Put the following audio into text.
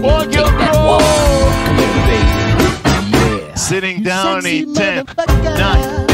me when you take that walk. Come here, baby. Yeah. Sitting down 8, 10, 9.